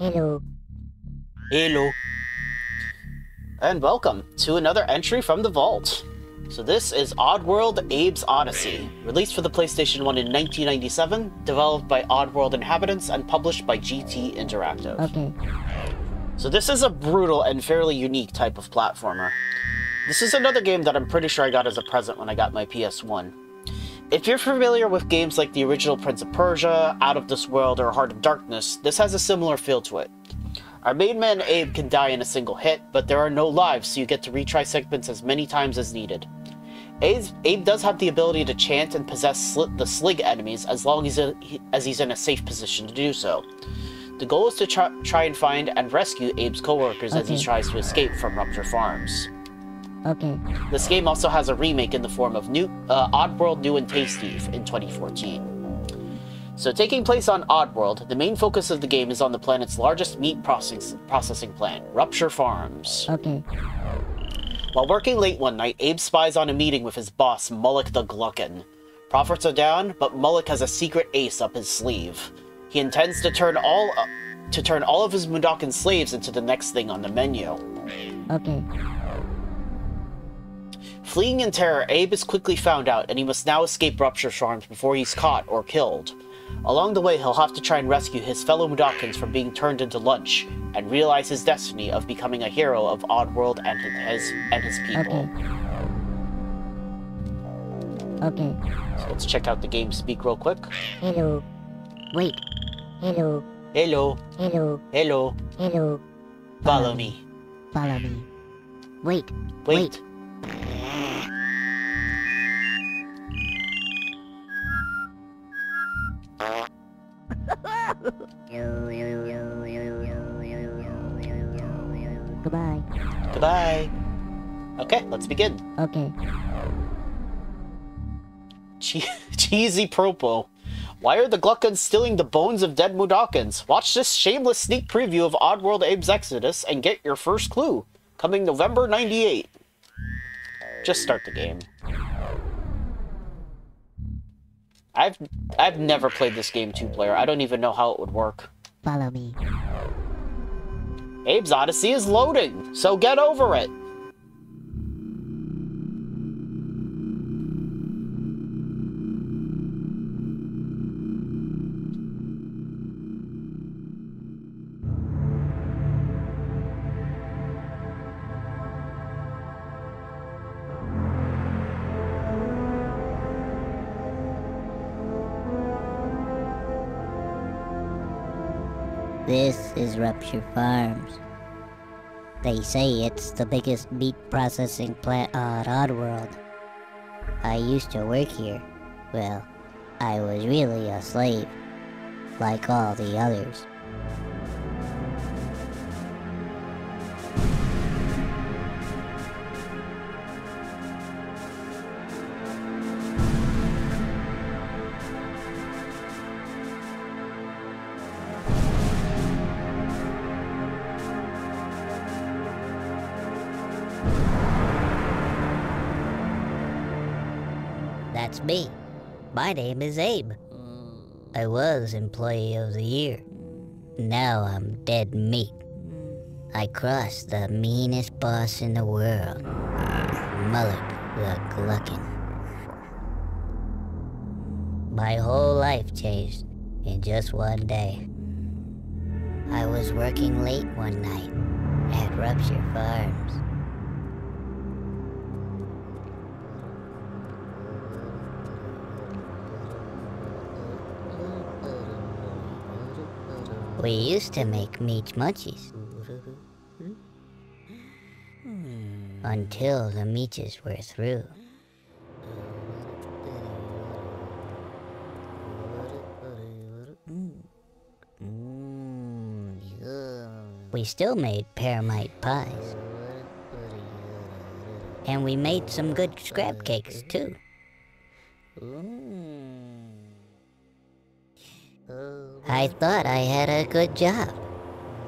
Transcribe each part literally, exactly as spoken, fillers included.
Hello. Hello. And welcome to another entry from the vault. So this is Oddworld Abe's Oddysee, released for the PlayStation one in nineteen ninety-seven, developed by Oddworld Inhabitants and published by G T Interactive. Okay. So this is a brutal and fairly unique type of platformer. This is another game that I'm pretty sure I got as a present when I got my P S one. If you're familiar with games like the original Prince of Persia, Out of This World, or Heart of Darkness, this has a similar feel to it. Our main man Abe can die in a single hit, but there are no lives, so you get to retry segments as many times as needed. Abe's, Abe does have the ability to chant and possess sl the Slig enemies as long as, he, as he's in a safe position to do so. The goal is to try, try and find and rescue Abe's co-workers okay. as he tries to escape from Rupture Farms. Okay. This game also has a remake in the form of new, uh, Oddworld New and Tasty in twenty fourteen. So taking place on Oddworld, the main focus of the game is on the planet's largest meat process processing plant, Rupture Farms. Okay. While working late one night, Abe spies on a meeting with his boss, Molluck the Glukkon. Profits are down, but Molluck has a secret ace up his sleeve. He intends to turn all, uh, to turn all of his Mudokon slaves into the next thing on the menu. Okay. Fleeing in terror, Abe is quickly found out, and he must now escape Rupture Farms before he's caught or killed. Along the way, he'll have to try and rescue his fellow Mudokons from being turned into lunch, and realize his destiny of becoming a hero of Oddworld and his, and his people. Okay. Okay. So let's check out the game speak real quick. Hello. Wait. Hello. Hello. Hello. Hello. Hello. Follow me. Follow me. Wait. Wait. Wait. Goodbye. Goodbye. Okay, let's begin. Okay. Che cheesy propo. Why are the Glukkons stealing the bones of dead Mudokons? Watch this shameless sneak preview of Oddworld Abe's Exoddus and get your first clue. Coming November ninety-eight. Just start the game. I've I've never played this game two-player. I don't even know how it would work. Follow me. Abe's Oddysee is loading, so get over it. This is Rupture Farms. They say it's the biggest meat processing plant on Oddworld. I used to work here. Well, I was really a slave, like all the others. That's me. My name is Abe. I was Employee of the Year. Now I'm dead meat. I crossed the meanest boss in the world, Molluck the Glukkon. My whole life changed in just one day. I was working late one night at Rupture Farms. We used to make Meech Munchies. Until the Meeches were through. We still made Paramite Pies. And we made some good Scrab cakes, too. I thought I had a good job,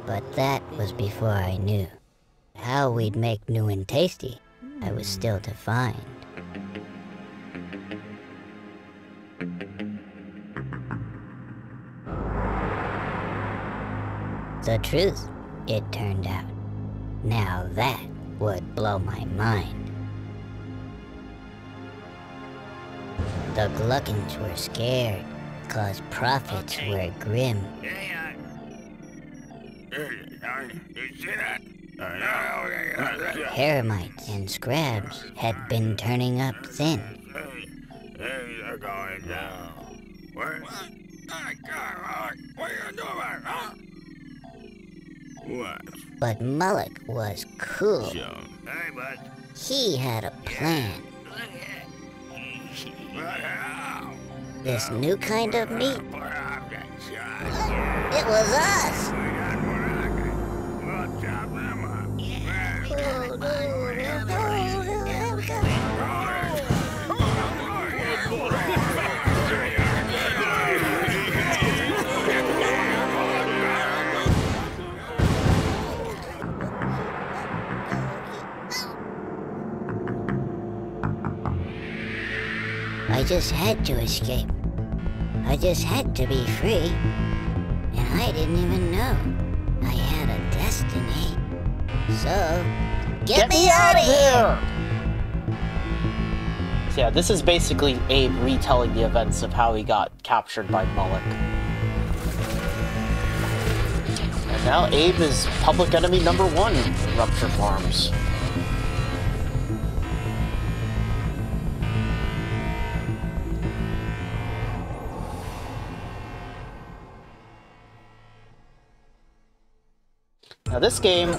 but that was before I knew how we'd make New and Tasty. I was still to find. the truth, it turned out. Now that would blow my mind. The Glukkons were scared, 'cause profits were grim. Paramite and Scrabs had been turning up thin. But Molluck was cool. He had a plan. This new kind of meat? It was us! I just had to escape. I just had to be free. And I didn't even know I had a destiny. So, get, get me out of here! So yeah, this is basically Abe retelling the events of how he got captured by Molluck. And now Abe is public enemy number one in Rupture Farms. Now this game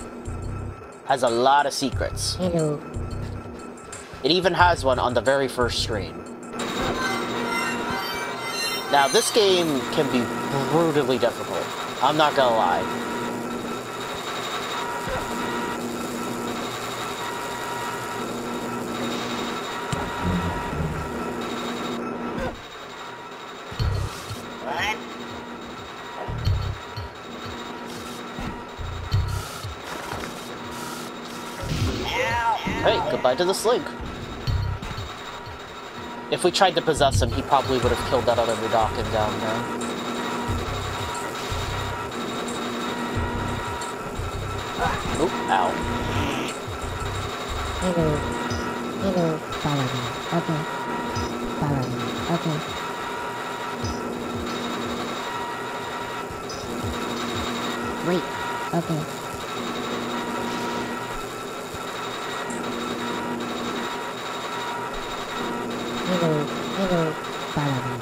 has a lot of secrets. Hello. It even has one on the very first screen. Now this game can be brutally difficult. I'm not gonna lie. What? Hey, goodbye to the Slig. If we tried to possess him, he probably would have killed that other Mudokon down there. Oop, ow. Hello. Hello. Follow me. Okay. Follow me. Okay. Wait. Okay. Hello, hello, follow me.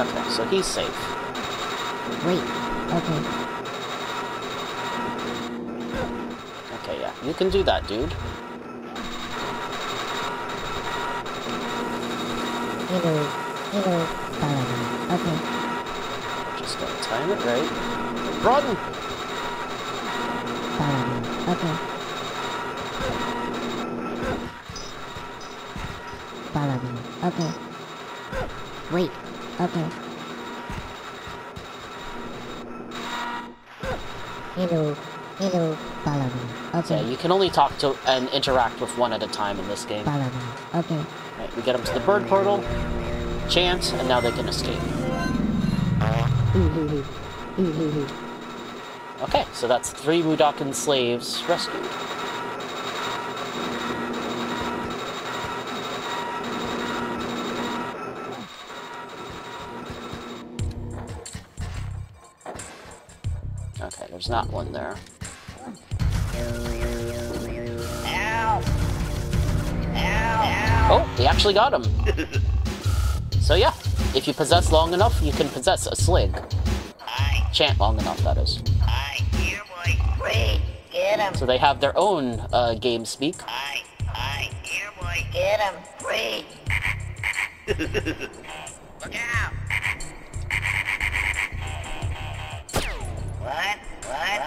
Okay. Okay, so he's safe. Wait, okay. Okay, yeah, you can do that, dude. Hello, hello, follow me. Okay. Just gotta time it right. Run! Follow me, okay. Follow me. Okay. Wait. Okay. Hello. Hello. Follow me. Okay. Yeah, you can only talk to and interact with one at a time in this game. Follow me. Okay. All right, we get them to the bird portal. Chant, and now they can escape. Okay, so that's three Mudokon slaves rescued. There's not one there. Ow. Ow. Oh, they actually got him. So yeah, if you possess long enough, you can possess a Slig. Aye. Chant long enough, that is. Aye, here boy. Wait, get him. So they have their own uh, game speak. Aye, aye, here boy. Get him. Wait. Look out. What? What?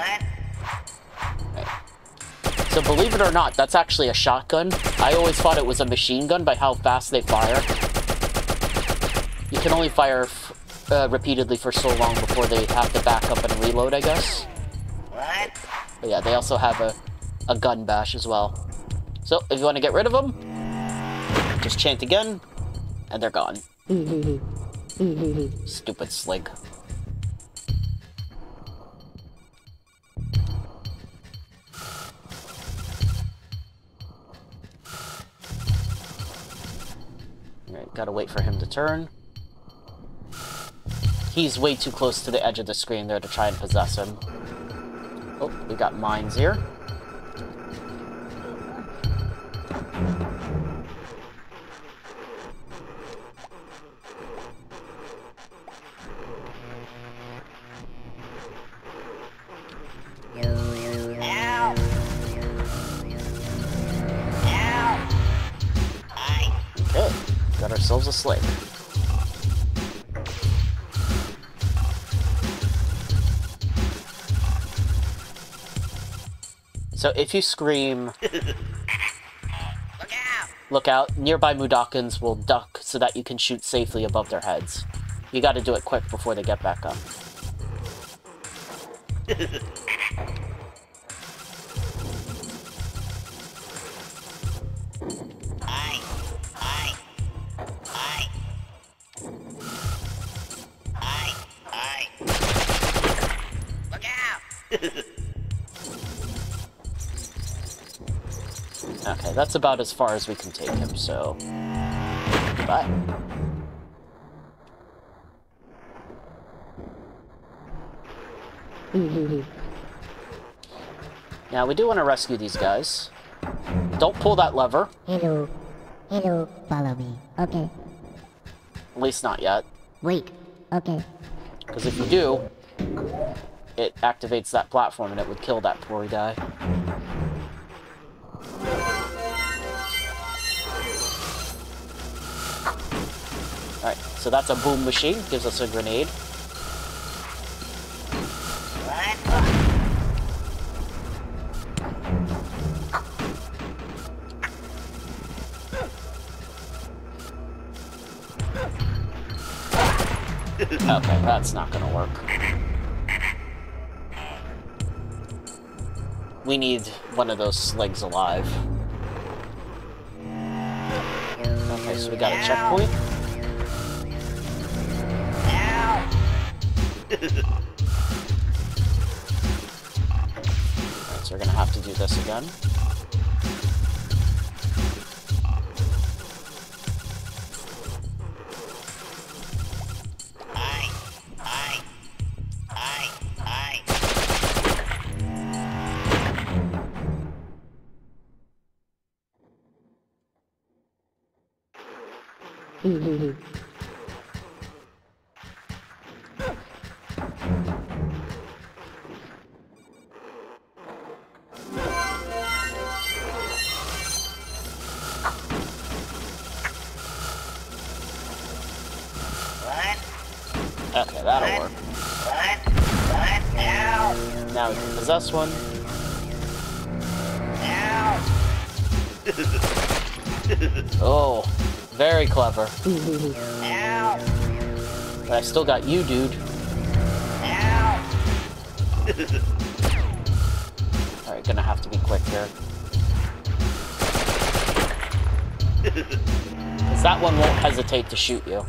Right. So believe it or not, that's actually a shotgun. I always thought it was a machine gun by how fast they fire. You can only fire f uh, repeatedly for so long before they have to back up and reload, I guess. What? But yeah, they also have a, a gun bash as well. So if you want to get rid of them, just chant again, and they're gone. Stupid Slig. Alright, gotta wait for him to turn. He's way too close to the edge of the screen there to try and possess him. Oh, we got mines here. Ourselves a Slig. So if you scream, look out! Look out! Nearby Mudokons will duck so that you can shoot safely above their heads. You got to do it quick before they get back up. Okay, that's about as far as we can take him, so... Goodbye. Now, we do want to rescue these guys. Don't pull that lever. Hello. Hello. Follow me. Okay. At least not yet. Wait. Okay. Because if you do, it activates that platform and it would kill that poor guy. Alright, so that's a boom machine. Gives us a grenade. Okay, that's not gonna work. We need one of those Sligs alive. Okay, so we got a checkpoint. Alright, so we're gonna have to do this again. I, I, I, I. Ooh. This one. Oh, very clever. But I still got you, dude. Alright, gonna have to be quick here. Because that one won't hesitate to shoot you.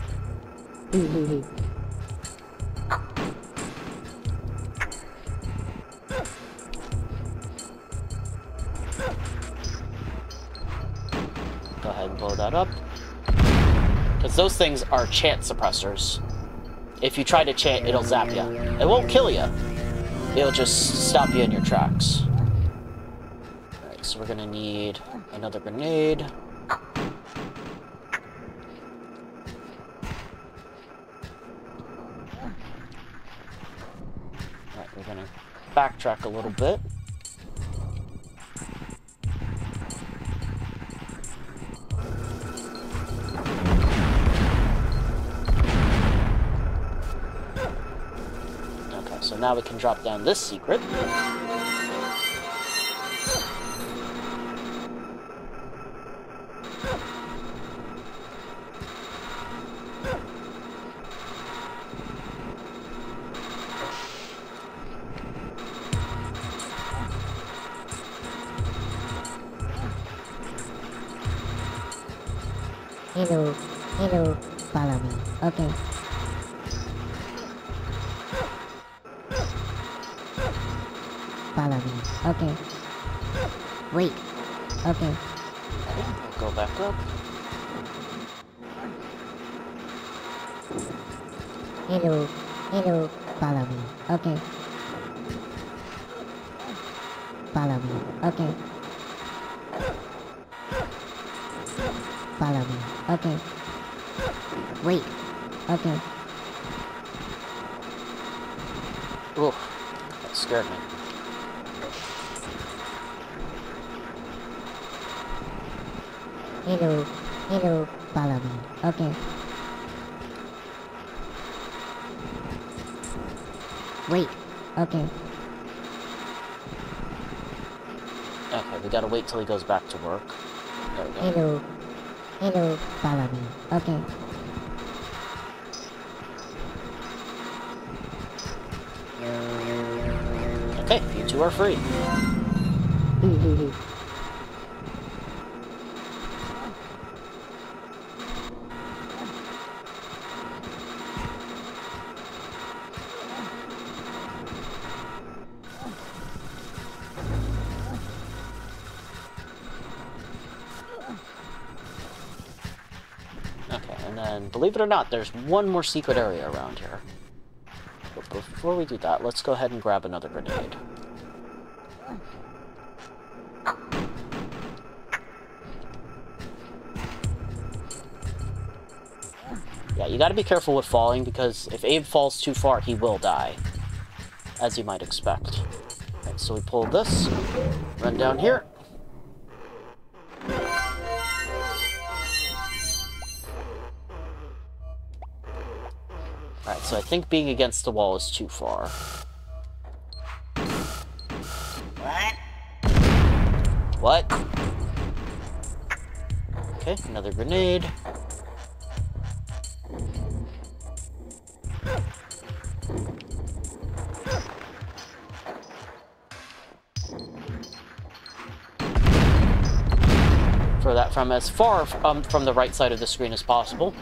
Up, because those things are chant suppressors. If you try to chant, it'll zap you. It won't kill you. It'll just stop you in your tracks. All right, so we're gonna need another grenade. All right, we're gonna backtrack a little bit. Now we can drop down this secret. Hello, hello, follow me. Okay. follow me. Okay. Wait. Okay. I'll go back up. Hello. Hello. Follow me. Okay. Follow me. Okay. Follow me. Okay. Wait. Okay. Oof. That scared me. Hello. Hello. Follow me. Okay. Wait. Okay. Okay, we gotta wait till he goes back to work. There we go. Hello. Hello. Follow me. Okay. Okay, you two are free. Believe it or not, there's one more secret area around here. But before we do that, let's go ahead and grab another grenade. Yeah, you gotta be careful with falling, because if Abe falls too far, he will die. As you might expect. Right, so we pull this, run down here. Alright, so I think being against the wall is too far. What? What? Okay, another grenade. Throw that from as far um, from the right side of the screen as possible,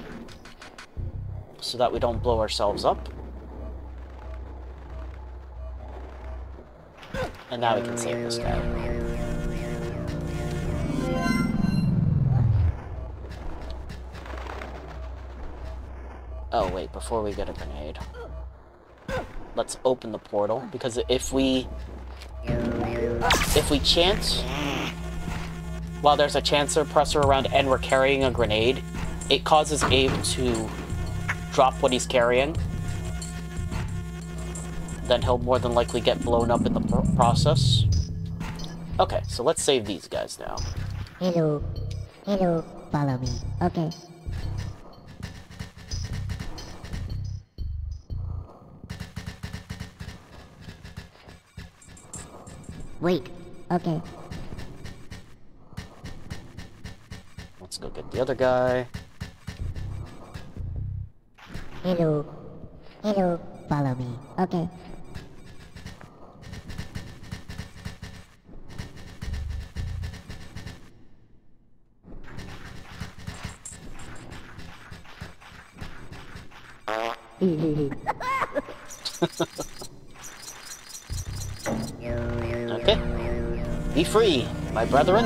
so that we don't blow ourselves up. And now we can save this guy. Oh wait, before we get a grenade, let's open the portal, because if we... If we chance... While there's a chancer presser around and we're carrying a grenade, it causes Abe to drop what he's carrying, then he'll more than likely get blown up in the pro process. Okay, so let's save these guys now. Hello, hello, follow me. Okay. Wait. Okay. Let's go get the other guy. Hello. Hello. Follow me. Okay. Okay. Be free, my brethren.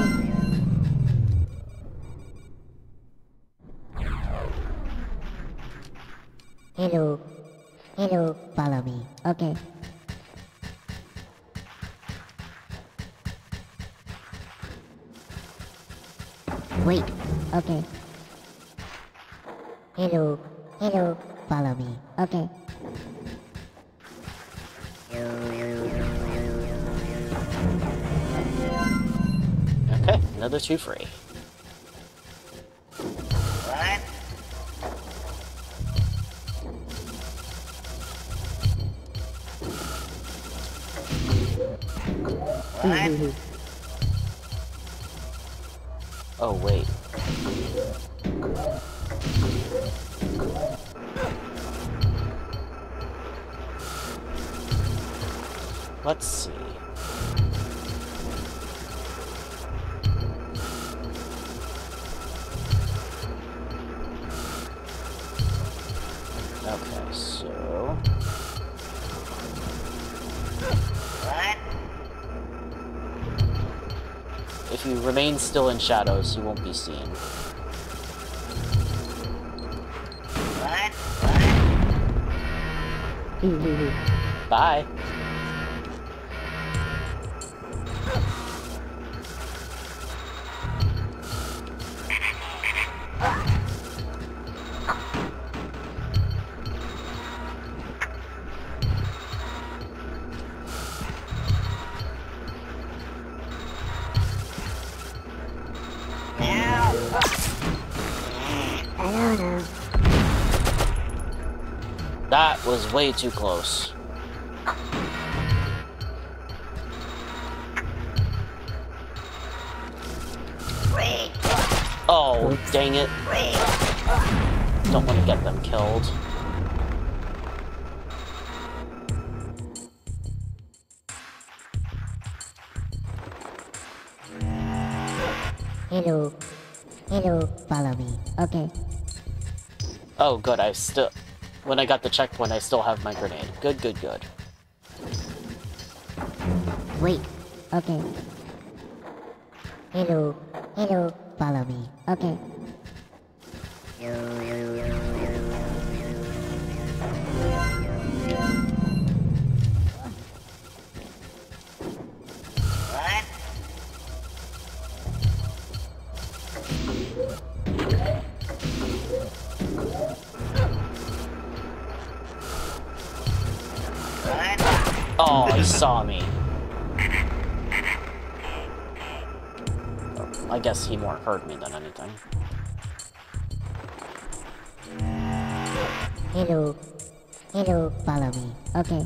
Hello. Hello. Follow me. Okay. Wait. Okay. Hello. Hello. Follow me. Okay. Okay. Another two free. Oh, wait. Let's see. Okay, so... If you remain still in shadows, you won't be seen. What? What? Bye. That was way too close. Oh, dang it. Don't want to get them killed. Hello. Hello, follow me. Okay. Oh, good. I still... When I got the checkpoint, I still have my grenade. Good, good, good. Wait. Okay. Hello. Hello. Follow me. Okay. Oh, he saw me. I guess he more heard me than anything. Hello. Hello, follow me. Okay.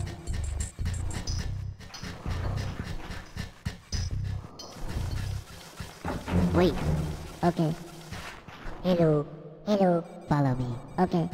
Wait. Okay. Hello. Hello, follow me. Okay.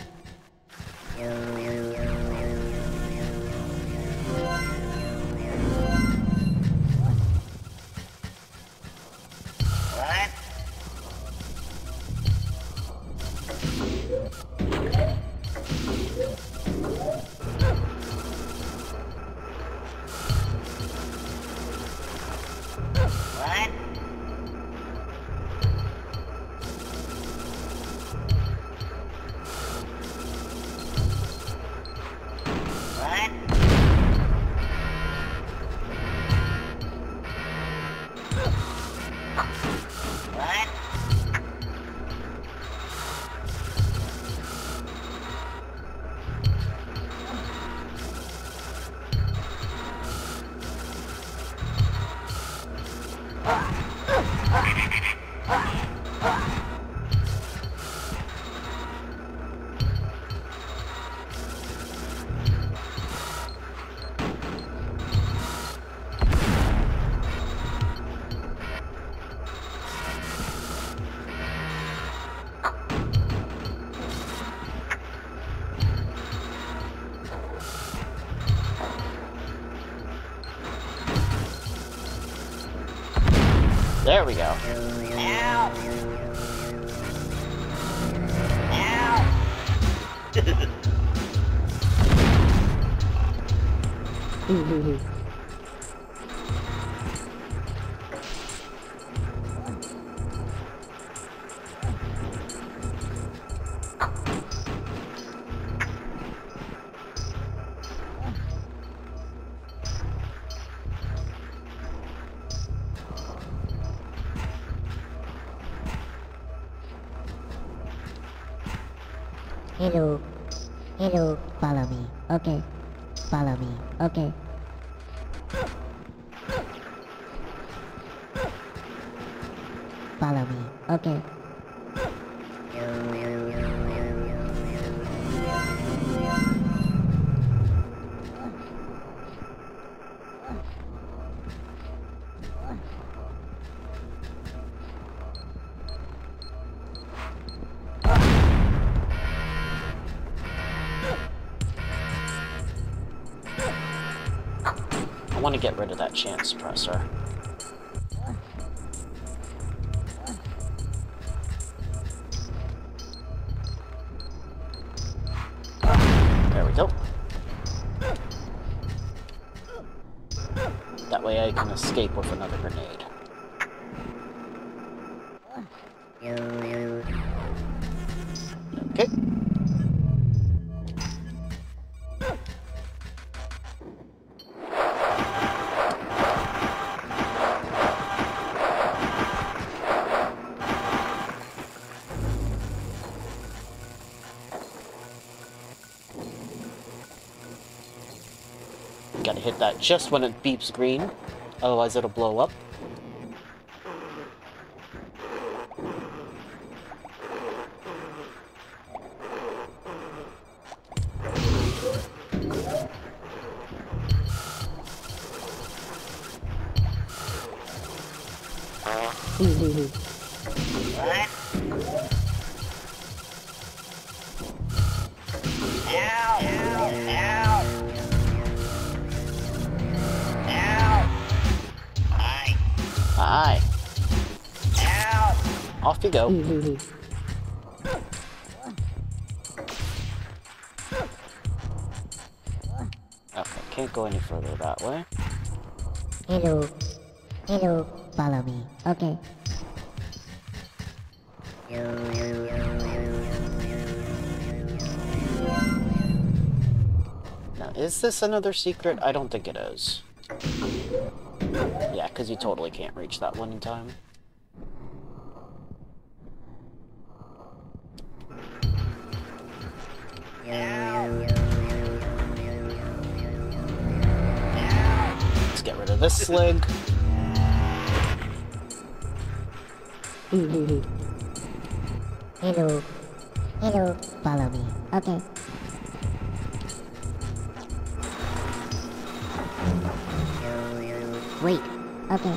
There we go. Ow. Ow. Hello. Hello. Follow me. Okay. Follow me. Okay. Follow me. Okay. I want to get rid of that chance suppressor. There we go. That way I can escape with another grenade. Okay. Gotta hit that just when it beeps green, otherwise it'll blow up. Go. Okay, can't go any further that way. Hello. Hello. Follow me. Okay. Now, is this another secret? I don't think it is. Yeah, because you totally can't reach that one in time. This Slig. Hello. Hello. Follow me. Okay. Wait. Okay.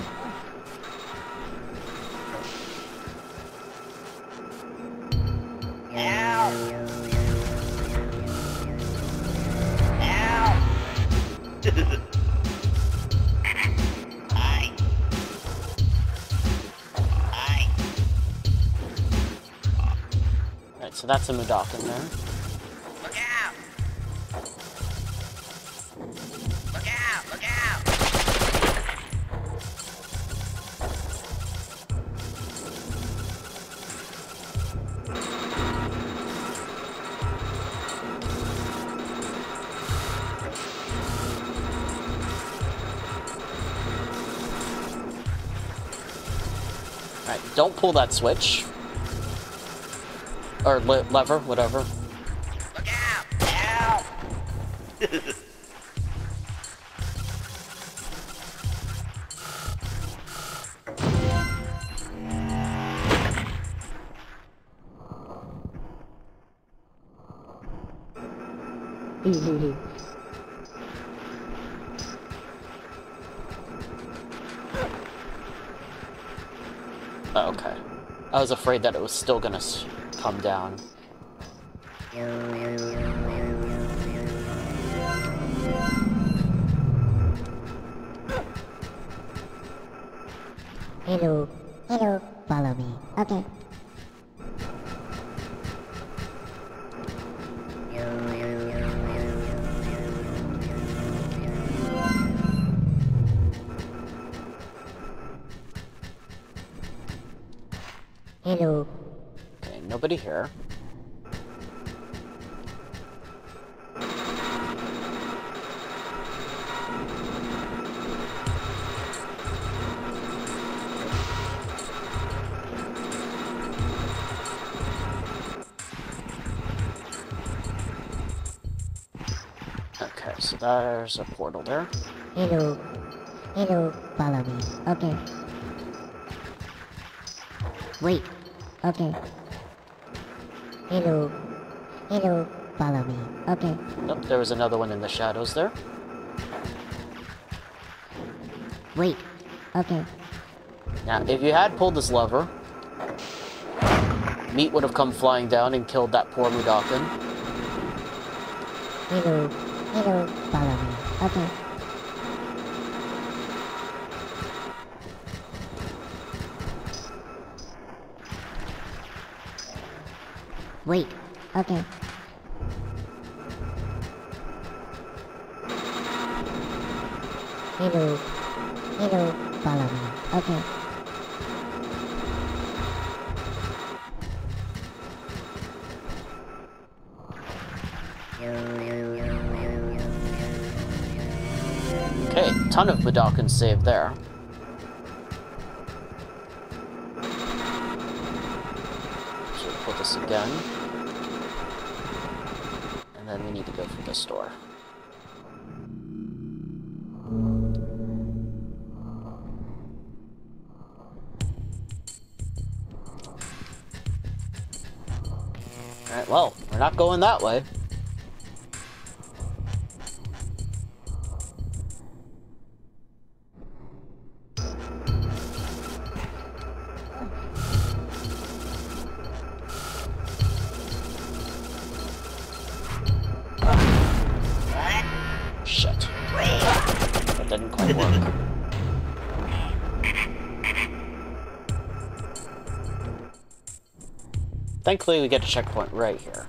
That's a Mudokon there. Look out! Look out! Look out! Alright, don't pull that switch. Or le lever, whatever. Look out! Ow! Oh, okay. I was afraid that it was still gonna s come down. Hello. Hello. Follow me. Okay. Hello. Nobody here. Okay, so there's a portal there. Hello. Hello. Follow me. Okay. Wait. Okay. Hello. Hello. Follow me. Okay. Nope, there was another one in the shadows there. Wait. Okay. Now, if you had pulled this lever, meat would have come flying down and killed that poor Mudokon. Hello. Hello. Follow me. Okay. Wait. Okay. Hello. Hello. Follow me. Okay. ton of Mudokons saved there. Should put this again. And then we need to go through this door. Alright, well, we're not going that way. Thankfully, we get a checkpoint right here.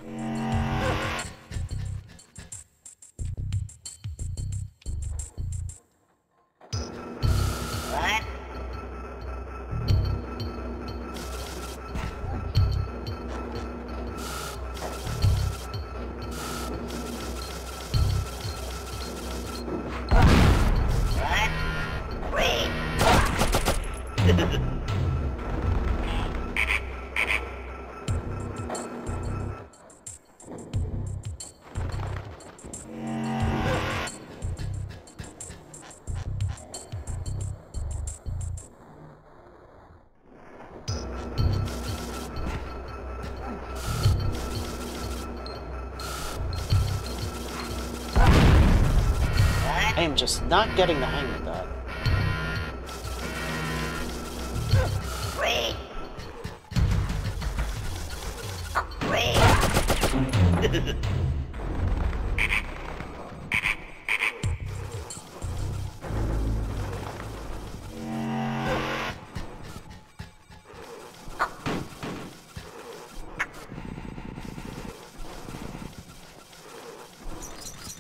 I am just not getting the hang of that.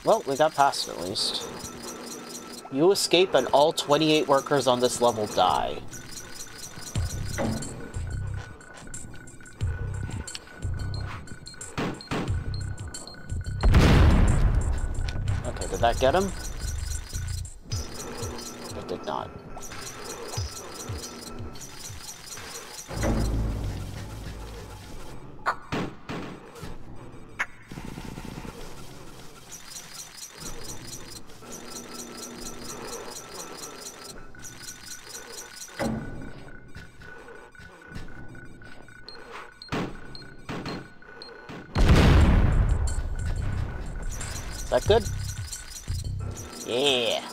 Well, we got past it at least. You escape and all twenty-eight workers on this level die. Okay, did that get him? It did not. That good? Yeah.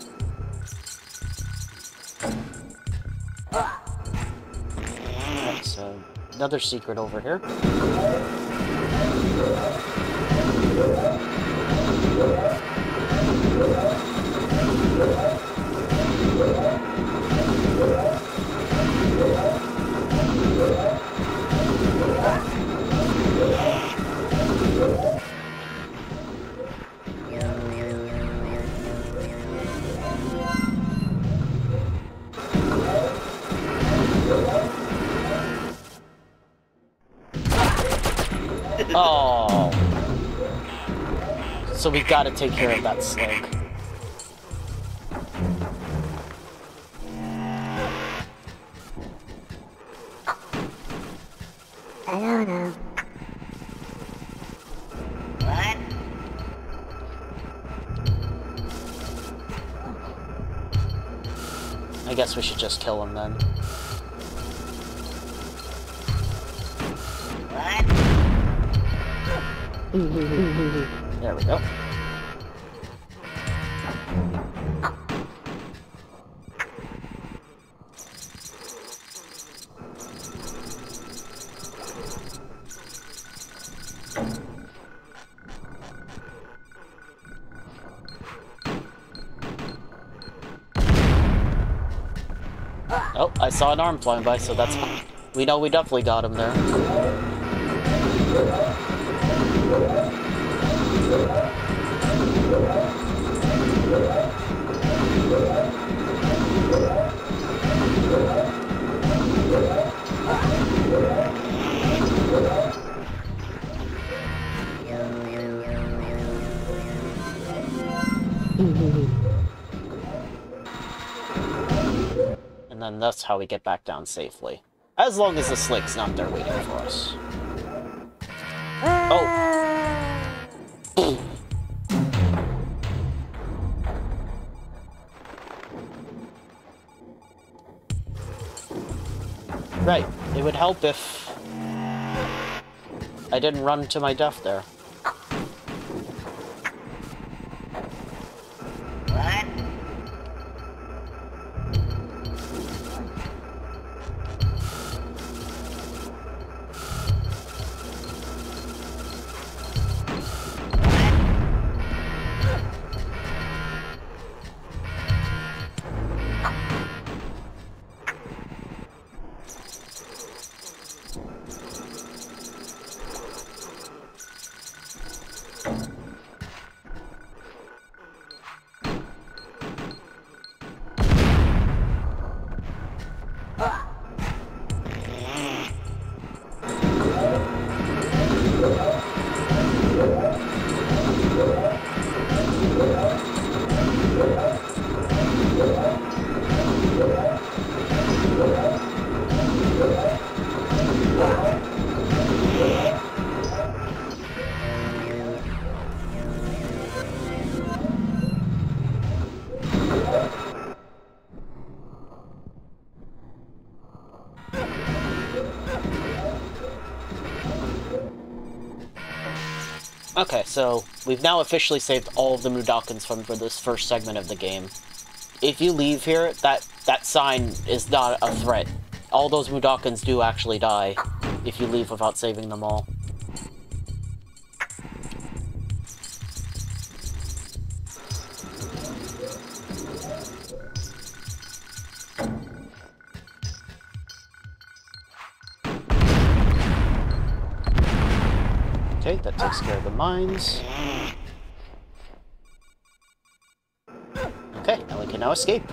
Alright, so another secret over here. Oh. So we've got to take care of that Slig. I don't know. What? I guess we should just kill him then. There we go. Oh, I saw an arm flying by, so that's... We know we definitely got him there. And then that's how we get back down safely. As long as the Slig's not there waiting for us. Oh! Right, it would help if I didn't run to my death there. Okay, so we've now officially saved all of the Mudokons from for this first segment of the game. If you leave here, that that sign is not a threat. All those Mudokons do actually die if you leave without saving them all. Okay, that takes care of the mines. Okay, now we can now escape.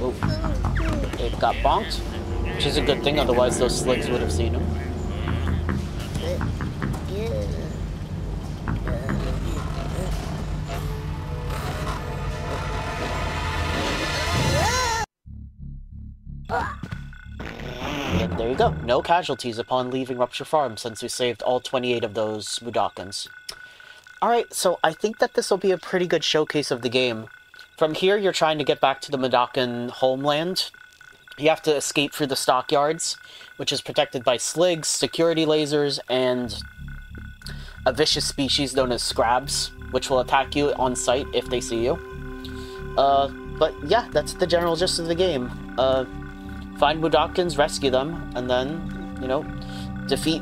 Oh, it got bonked. Which is a good thing, otherwise those Sligs would have seen him. And there you go. No casualties upon leaving Rupture Farm, since we saved all twenty-eight of those Mudokons. Alright, so I think that this will be a pretty good showcase of the game. From here, you're trying to get back to the Mudokon homeland. You have to escape through the stockyards, which is protected by Sligs, security lasers, and a vicious species known as Scrabs, which will attack you on sight if they see you. Uh, but yeah, that's the general gist of the game. Uh, find Mudokons, rescue them, and then, you know, defeat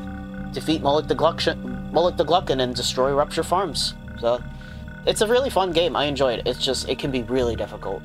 defeat Molluck the Glukkon, Molluck the Glukkon and destroy Rupture Farms. So, it's a really fun game. I enjoy it. It's just, it can be really difficult.